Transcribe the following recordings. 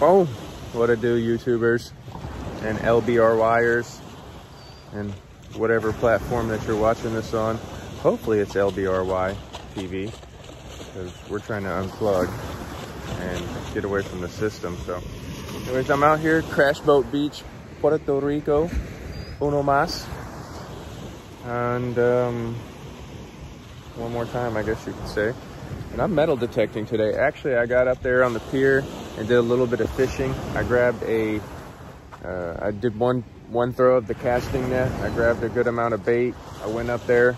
Boom. What a do, YouTubers and LBR wires and whatever platform that you're watching this on. Hopefully it's LBRY TV, because we're trying to unplug and get away from the system. So anyways, I'm out here, Crash Boat Beach, Puerto Rico, uno mas. And one more time, I guess you could say. And I'm metal detecting today. Actually, I got up there on the pier and did a little bit of fishing. I grabbed a, I did one throw of the casting net. I grabbed a good amount of bait. I went up there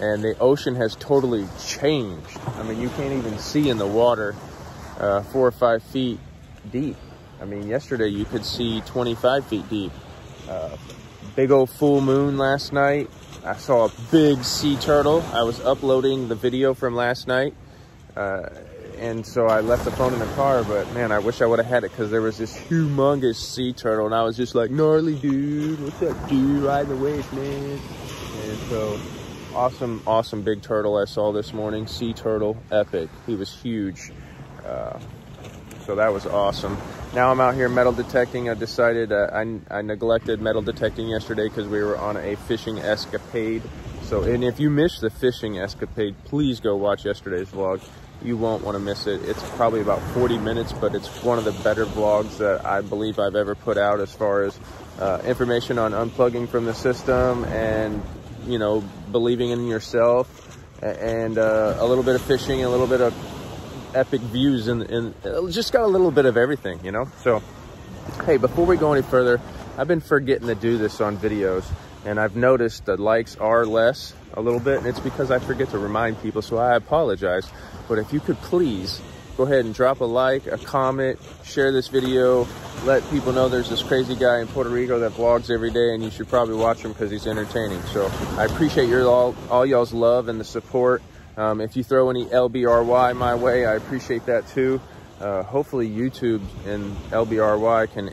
and the ocean has totally changed. I mean, you can't even see in the water 4 or 5 feet deep. I mean, yesterday you could see 25 feet deep. Big old full moon last night. I saw a big sea turtle. I was uploading the video from last night. And so I left the phone in the car, but man, I wish I would have had it, because there was this humongous sea turtle and I was just like, gnarly dude, what's up dude, riding the waves, man. And so awesome, awesome big turtle I saw this morning, sea turtle, epic. He was huge. So that was awesome. Now I'm out here metal detecting. I decided I neglected metal detecting yesterday because we were on a fishing escapade. So, and if you missed the fishing escapade, please go watch yesterday's vlog. You won't want to miss it. It's probably about 40 minutes, but it's one of the better vlogs that I believe I've ever put out as far as information on unplugging from the system and, you know, believing in yourself and a little bit of fishing, a little bit of epic views, and just got a little bit of everything, you know. So hey, before we go any further, I've been forgetting to do this on videos, and I've noticed the likes are less a little bit, and it's because I forget to remind people, so I apologize. But if you could please go ahead and drop a like, a comment, share this video, let people know there's this crazy guy in Puerto Rico that vlogs every day and you should probably watch him because he's entertaining. So I appreciate your all y'all's love and the support. If you throw any LBRY my way, I appreciate that too. Hopefully YouTube and LBRY can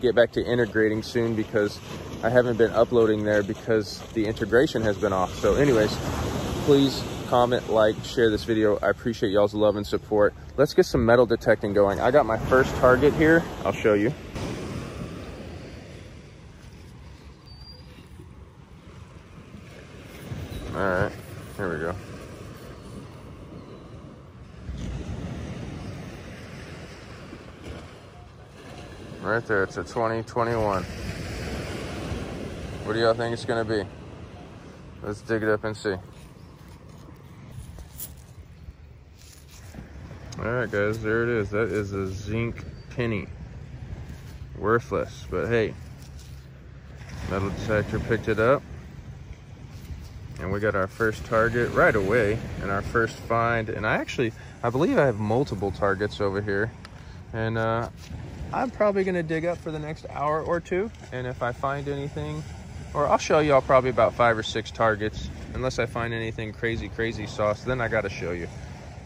get back to integrating soon, because I haven't been uploading there because the integration has been off. So anyways, please comment, like, share this video. I appreciate y'all's love and support. Let's get some metal detecting going. I got my first target here. I'll show you. All right, here we go. Right there, it's a 2021. What do y'all think it's gonna be? Let's dig it up and see. All right guys, there it is. That is a zinc penny. Worthless, but hey, metal detector picked it up. And we got our first target right away and our first find. And I believe I have multiple targets over here. And I'm probably gonna dig up for the next hour or two, and if I find anything, or I'll show y'all probably about 5 or 6 targets, unless I find anything crazy, crazy sauce, then I gotta show you.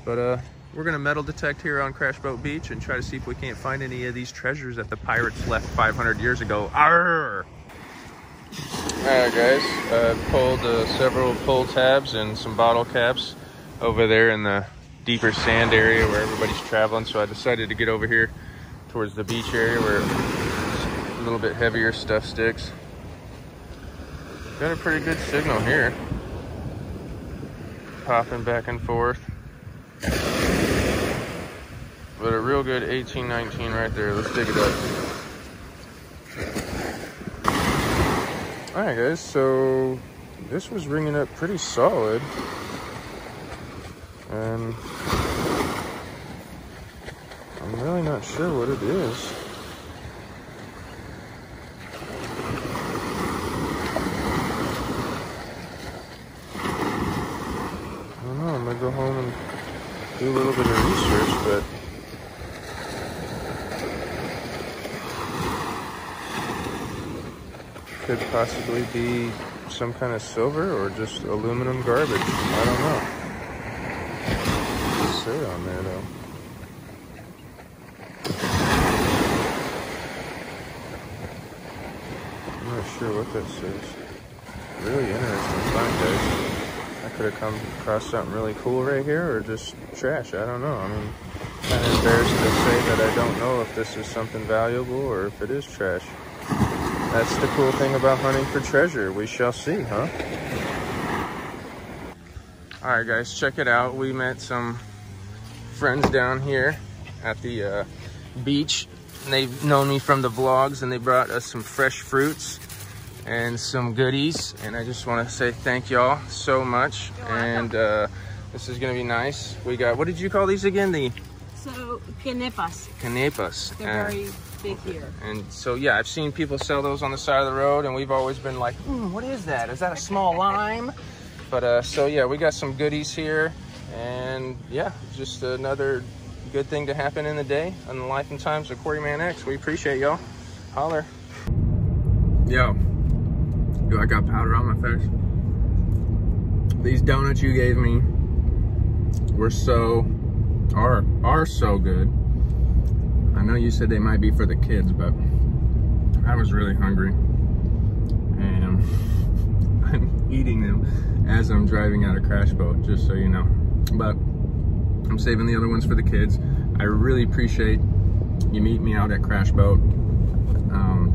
But we're gonna metal detect here on Crash Boat Beach and try to see if we can't find any of these treasures that the pirates left 500 years ago. Arr! All right guys, I pulled several pull tabs and some bottle caps over there in the deeper sand area where everybody's traveling, so I decided to get over here towards the beach area where a little bit heavier stuff sticks. Got a pretty good signal here. Popping back and forth. But a real good 18-19 right there. Let's dig it up. All right guys, so this was ringing up pretty solid. And I'm really not sure what it is. I don't know, I'm gonna go home and do a little bit of research, but could possibly be some kind of silver or just aluminum garbage. I don't know. What's there on there though? what that says. Really interesting find, guys. I could have come across something really cool right here, or just trash. I don't know. I mean, I'm kind of embarrassed to say that I don't know if this is something valuable or if it is trash. That's the cool thing about hunting for treasure. We shall see, huh? All right, guys, check it out. We met some friends down here at the beach. And they've known me from the vlogs, and they brought us some fresh fruits and some goodies. And I just want to say thank y'all so much. And this is going to be nice. We got, what did you call these again? The canepas. Canepas. They're very big here. And so, yeah, I've seen people sell those on the side of the road, and we've always been like, what is that? Is that a small lime? But so, yeah, we got some goodies here. And yeah, just another good thing to happen in the day on the Life and Times of Kory Man X. We appreciate y'all. Holler. Yo. Yo, I got powder on my face. These donuts you gave me were are so good. I know you said they might be for the kids, but I was really hungry. And I'm eating them as I'm driving out of Crash Boat, just so you know. But I'm saving the other ones for the kids. I really appreciate you meeting me out at Crash Boat. I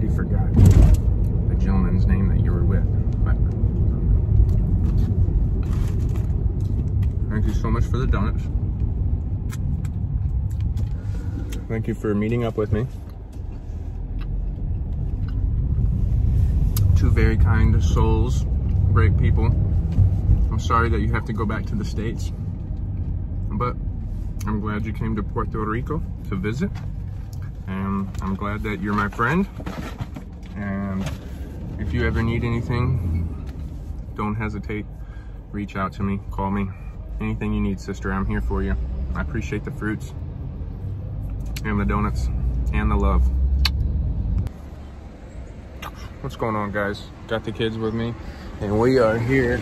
already forgot the gentleman's name that you were with. But thank you so much for the donuts. Thank you for meeting up with me. Two very kind souls, great people. I'm sorry that you have to go back to the States, but I'm glad you came to Puerto Rico to visit, and I'm glad that you're my friend. And if you ever need anything, don't hesitate, reach out to me, call me, anything you need, sister. I'm here for you. I appreciate the fruits and the donuts and the love. What's going on, guys? Got the kids with me, and we are here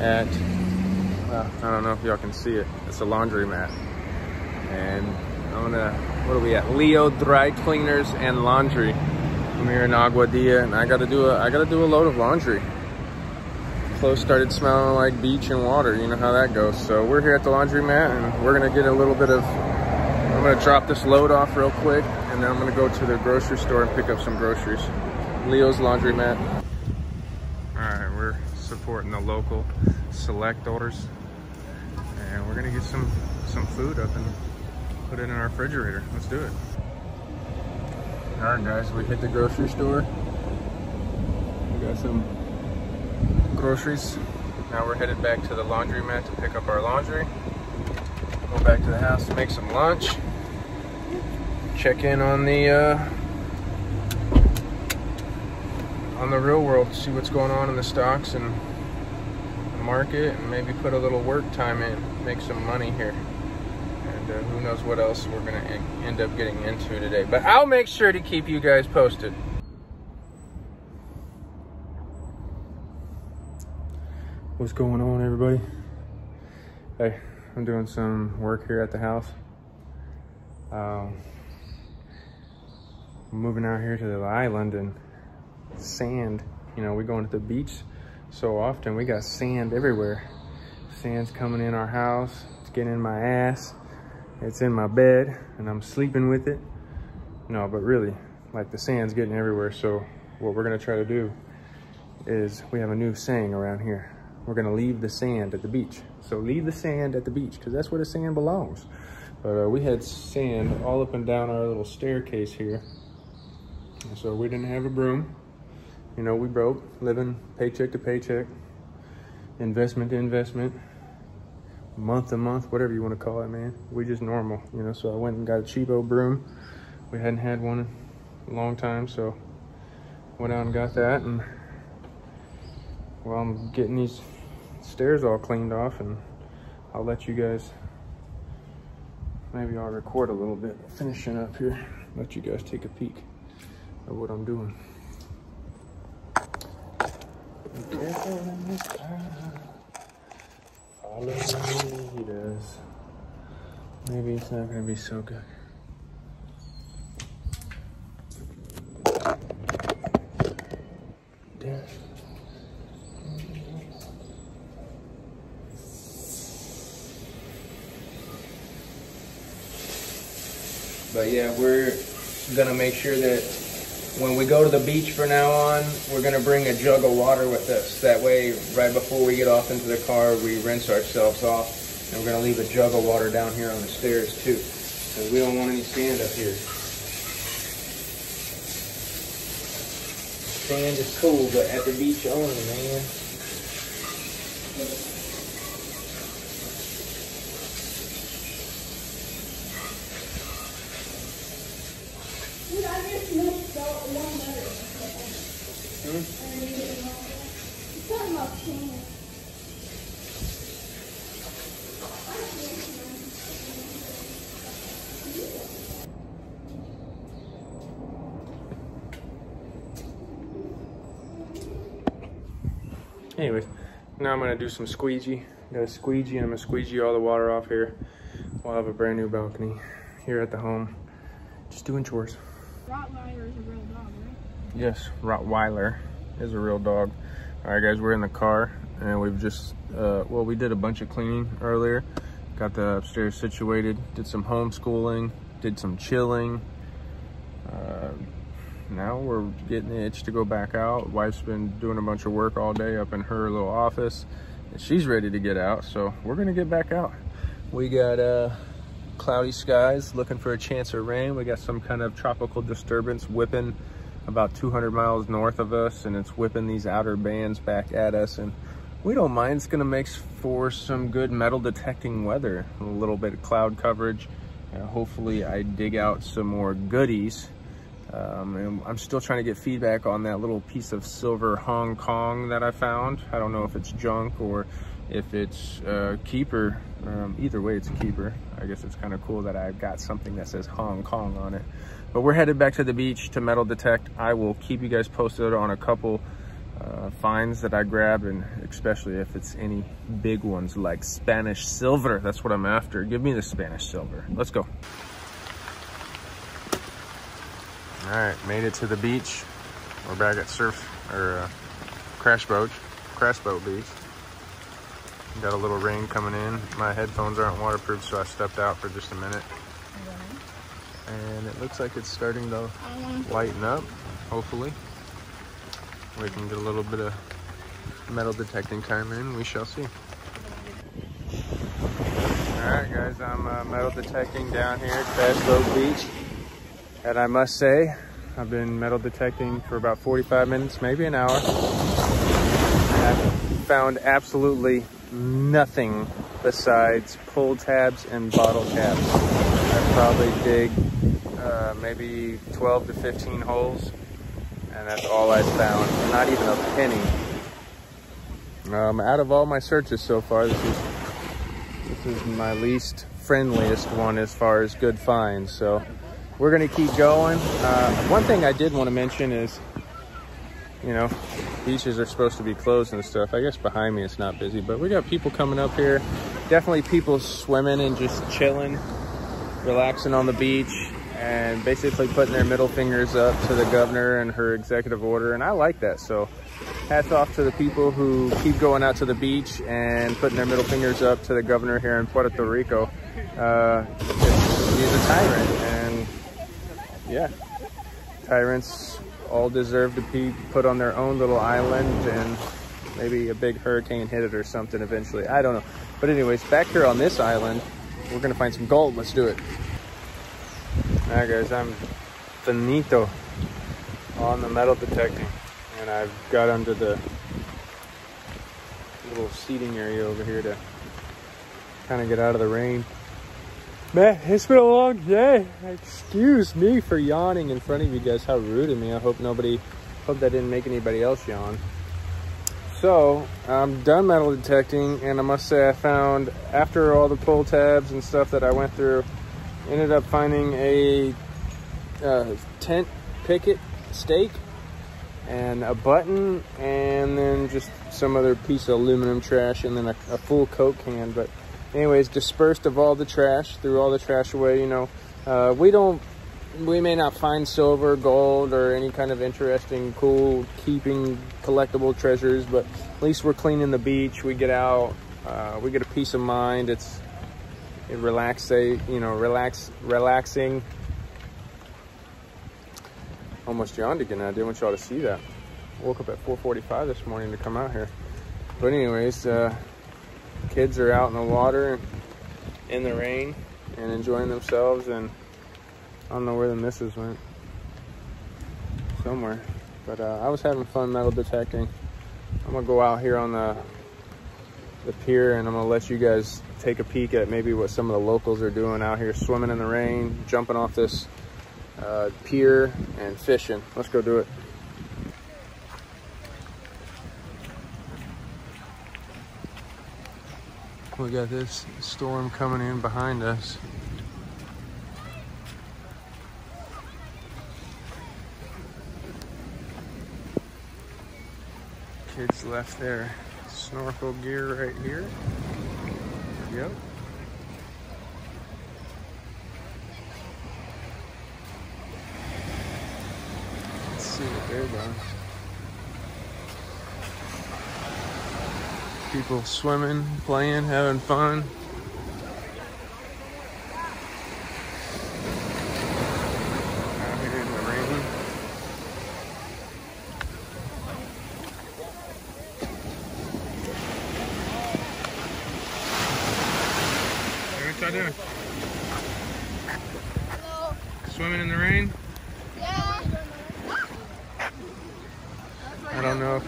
at, I don't know if y'all can see it, it's a laundromat. And I'm gonna, what are we at? Leo Dry Cleaners and Laundry. I'm here in Aguadilla, and I gotta do a load of laundry. Clothes started smelling like beach and water, you know how that goes. So we're here at the laundromat, and we're gonna get a little bit of, I'm gonna drop this load off real quick, and then I'm gonna go to the grocery store and pick up some groceries. Leo's laundromat. All right, we're supporting the local select orders, and we're gonna get some food up and put it in our refrigerator. Let's do it. All right, guys, we hit the grocery store. We got some groceries. Now we're headed back to the laundromat to pick up our laundry. Go back to the house to make some lunch. Check in on the real world, see what's going on in the stocks and the market, and maybe put a little work time in, make some money here. And who knows what else we're gonna end up getting into today. But I'll make sure to keep you guys posted. What's going on, everybody? Hey, I'm doing some work here at the house. I'm moving out here to the island, and sand, you know, we're going to the beach so often, we got sand everywhere. Sand's coming in our house, it's getting in my ass, it's in my bed, and I'm sleeping with it. No, but really, like, the sand's getting everywhere. So what we're gonna try to do is, we have a new saying around here, we're gonna leave the sand at the beach. So leave the sand at the beach, because that's where the sand belongs. But we had sand all up and down our little staircase here, so we didn't have a broom. You know, we broke, living paycheck to paycheck, investment to investment, month to month, whatever you want to call it, man. We just normal, you know. So I went and got a cheapo broom. We hadn't had one in a long time, so went out and got that. And well, I'm getting these stairs all cleaned off, and I'll let you guys, maybe I'll record a little bit, finishing up here, let you guys take a peek at what I'm doing. Careful in this path, follow the leaders. Maybe it's not gonna be so good. There. But yeah, we're gonna make sure that when we go to the beach from now on, we're gonna bring a jug of water with us. That way, right before we get off into the car, we rinse ourselves off, and we're gonna leave a jug of water down here on the stairs too, because we don't want any sand up here. Sand is cool, but at the beach only, man. Anyways, now I'm gonna do some squeegee. Got a squeegee and I'm gonna squeegee all the water off here. We'll have a brand new balcony here at the home. Just doing chores. Rottweiler is a real dog, right? Yes, Rottweiler is a real dog. All right, guys, we're in the car and we've just, well, we did a bunch of cleaning earlier. Got the upstairs situated, did some homeschooling, did some chilling. Now we're getting the itch to go back out. Wife's been doing a bunch of work all day up in her little office, and she's ready to get out, so we're gonna get back out. We got cloudy skies, looking for a chance of rain. We got some kind of tropical disturbance whipping about 200 miles north of us, and it's whipping these outer bands back at us, and we don't mind. It's gonna make for some good metal detecting weather. A little bit of cloud coverage, and hopefully I dig out some more goodies. And I'm still trying to get feedback on that little piece of silver Hong Kong that I found. I don't know if it's junk or if it's a keeper. Either way, it's a keeper. I guess it's kind of cool that I've got something that says Hong Kong on it. But we're headed back to the beach to metal detect. I will keep you guys posted on a couple finds that I grab, and especially if it's any big ones like Spanish silver. That's what I'm after. Give me the Spanish silver. Let's go. All right, made it to the beach. We're back at Crash Boat Beach. Got a little rain coming in. My headphones aren't waterproof, so I stepped out for just a minute. And it looks like it's starting to lighten up, hopefully. We can get a little bit of metal detecting time in. We shall see. All right, guys, I'm metal detecting down here at Crash Boat Beach. And I must say, I've been metal detecting for about 45 minutes, maybe an hour. And I've found absolutely nothing besides pull tabs and bottle caps. I probably dig maybe 12 to 15 holes, and that's all I found. Not even a penny. Out of all my searches so far, this is my least friendliest one as far as good finds. So. We're gonna keep going. One thing I did want to mention is, you know, beaches are supposed to be closed and stuff. I guess behind me it's not busy, but we got people coming up here. Definitely people swimming and just chilling, relaxing on the beach, and basically putting their middle fingers up to the governor and her executive order, and I like that. So hats off to the people who keep going out to the beach and putting their middle fingers up to the governor here in Puerto Rico. He's a tyrant, and yeah, tyrants all deserve to be put on their own little island, and maybe a big hurricane hit it or something eventually. I don't know. But anyways, back here on this island, we're going to find some gold. Let's do it. All right, guys, I'm finito on the metal detecting. And I've got under the little seating area over here to kind of get out of the rain. Man, it's been a long day. Excuse me for yawning in front of you guys. How rude of me. I hope that didn't make anybody else yawn. So, I'm done metal detecting, and I must say I found, after all the pull tabs and stuff that I went through, ended up finding a tent picket stake and a button, and then just some other piece of aluminum trash, and then a full Coke can. But anyways, dispersed of all the trash, threw all the trash away, you know. We may not find silver, gold, or any kind of interesting, cool, keeping collectible treasures, but at least we're cleaning the beach. We get out, we get a peace of mind. It's relaxing, how much John did, and I did want y'all to see that. I woke up at 4:45 this morning to come out here. But anyways, kids are out in the water and in the rain and enjoying themselves, and I don't know where the missus went. Somewhere. But I was having fun metal detecting. I'm gonna go out here on the pier, and I'm gonna let you guys take a peek at maybe what some of the locals are doing out here, swimming in the rain, jumping off this pier and fishing. Let's go do it. We got this storm coming in behind us. Kids left their snorkel gear right here. There we go. Let's see what they're doing. People swimming, playing, having fun. Out here in the rain. Hey, what y'all doing? Hello. Swimming in the rain? Yeah. I don't know.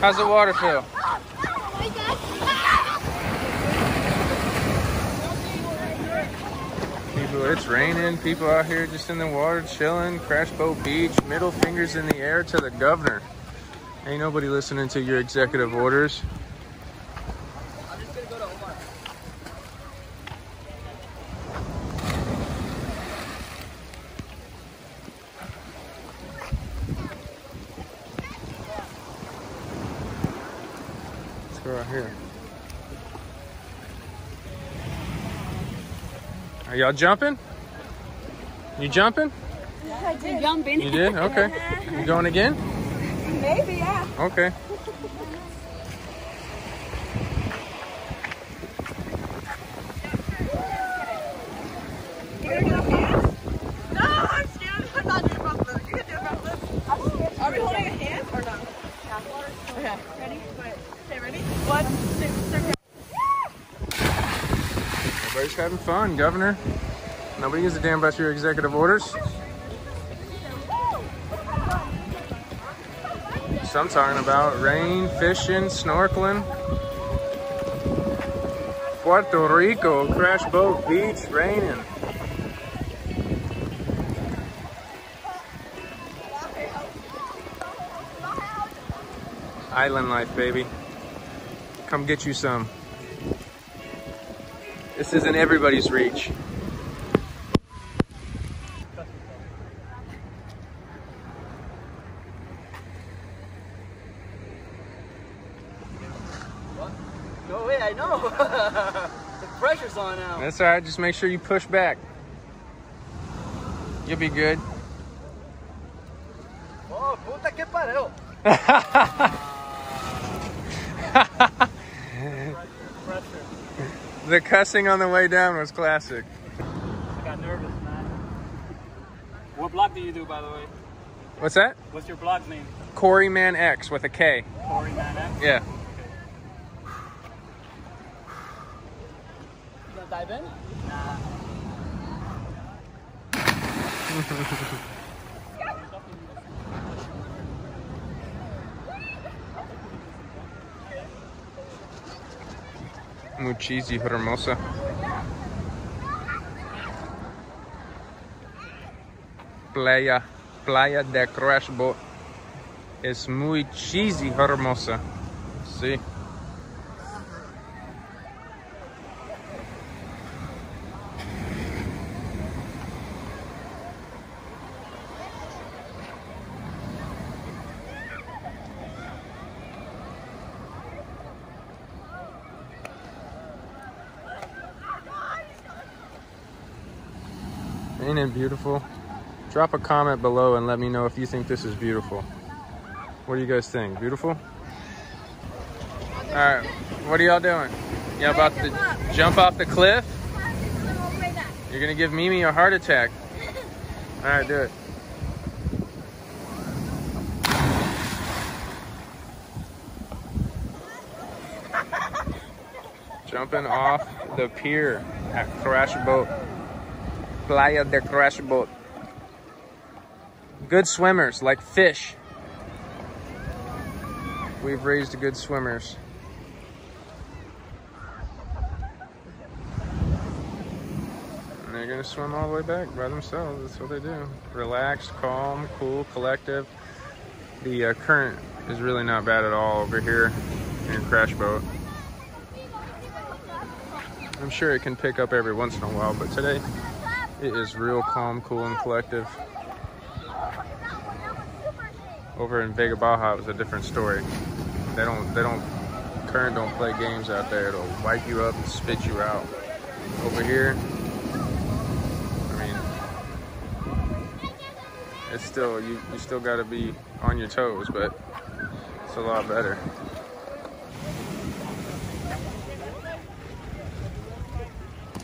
How's the water feel? People, it's raining. People out here just in the water chilling. Crash Boat Beach, middle fingers in the air to the governor. Ain't nobody listening to your executive orders. Right here. Are y'all jumping? You jumping? Yeah, I did. Jumping. You did? Okay. You going again? Maybe, yeah. Okay. Everybody's having fun, Governor. Nobody gives a damn about your executive orders. So I'm talking about rain, fishing, snorkeling. Puerto Rico, Crash Boat Beach, raining. Island life, baby. Come get you some. This isn't everybody's reach. Go away, I know. The pressure's on now. That's all right, just make sure you push back. You'll be good. Oh, puta que pareo. The cussing on the way down was classic. I got nervous, man. What blog do you do, by the way? What's that? What's your blog name? Kory Man X with a K. Kory Man X? Yeah. Okay. You gonna dive in? Nah. Muy cheesy, hermosa. Playa de Crash Boat. Es muy cheesy, hermosa. Sí. Ain't it beautiful? Drop a comment below and let me know if you think this is beautiful. What do you guys think? Beautiful? All right, what are y'all doing? Y'all about to jump off the cliff? You're gonna give Mimi a heart attack. All right, do it. Jumping off the pier at Crash Boat. Playa de Crash Boat. Good swimmers, like fish. We've raised good swimmers. And they're gonna swim all the way back by themselves. That's what they do. Relaxed, calm, cool, collective. The current is really not bad at all over here in Crash Boat. I'm sure it can pick up every once in a while, but today it is real calm, cool, and collective. Over in Vega Baja, it was a different story. Current don't play games out there. It'll wipe you up and spit you out. Over here, I mean, it's still, you still gotta be on your toes, but it's a lot better.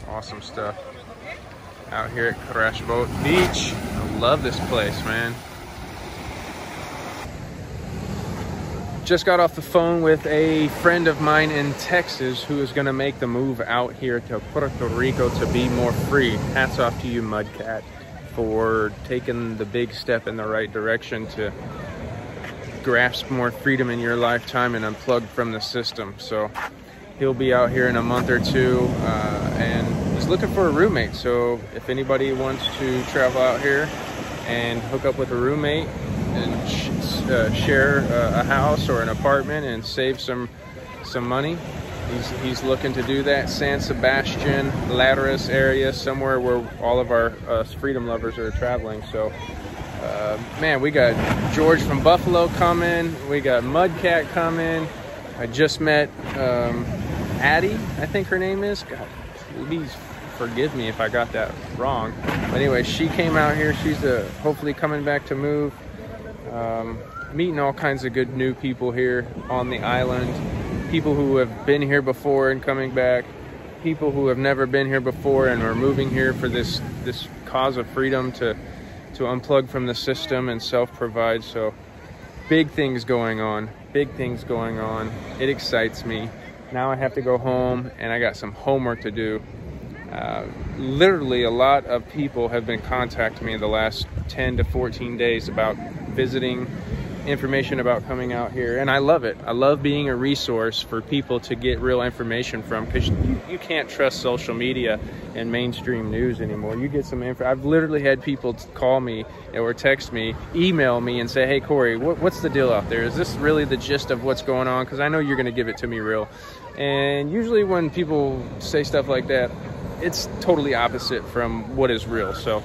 Awesome stuff out here at Crash Boat Beach. I love this place, man. Just got off the phone with a friend of mine in Texas who is gonna make the move out here to Puerto Rico to be more free. Hats off to you, Mudcat, for taking the big step in the right direction to grasp more freedom in your lifetime and unplug from the system. So he'll be out here in a month or two and he's looking for a roommate. So if anybody wants to travel out here and hook up with a roommate, and share a house or an apartment and save some money. He's looking to do that. San Sebastian, Lateris area, somewhere where all of our freedom lovers are traveling. So, man, we got George from Buffalo coming. We got Mudcat coming. I just met Addie, I think her name is. God, please forgive me if I got that wrong. But anyway, she came out here. She's hopefully coming back to move. Meeting all kinds of good new people here on the island. People who have been here before and coming back. People who have never been here before and are moving here for this cause of freedom to unplug from the system and self-provide. So big things going on. Big things going on. It excites me. Now I have to go home and I got some homework to do. Literally a lot of people have been contacting me in the last 10 to 14 days about visiting, information about coming out here, and I love it. I love being a resource for people to get real information from, because you can't trust social media and mainstream news anymore. You get some info. I've literally had people call me or text me, email me and say, hey Kory, what's the deal out there? Is this really the gist of what's going on? Because I know you're going to give it to me real. And usually when people say stuff like that, it's totally opposite from what is real. So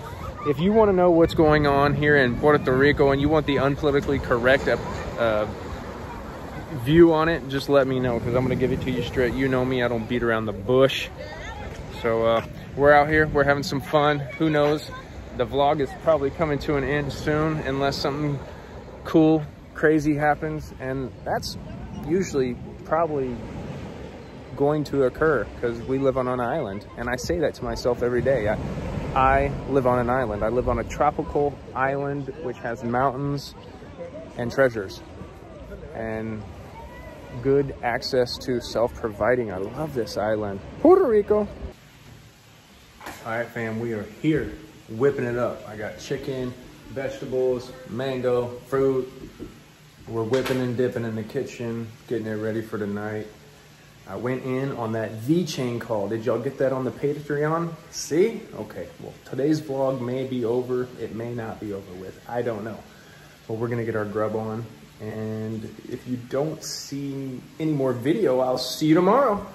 if you want to know what's going on here in Puerto Rico and you want the unpolitically correct view on it, just let me know, because I'm going to give it to you straight. You know me, I don't beat around the bush. So we're out here, we're having some fun. Who knows, the vlog is probably coming to an end soon unless something cool, crazy happens, and that's usually probably going to occur because we live on an island, and I say that to myself every day. I live on an island. I live on a tropical island which has mountains and treasures and good access to self-providing. I love this island. Puerto Rico. All right, fam, we are here whipping it up. I got chicken, vegetables, mango, fruit. We're whipping and dipping in the kitchen, getting it ready for tonight. I went in on that V-chain call. Did y'all get that on the Patreon? See? Okay, well, today's vlog may be over. It may not be over with. I don't know. But we're going to get our grub on. And if you don't see any more video, I'll see you tomorrow.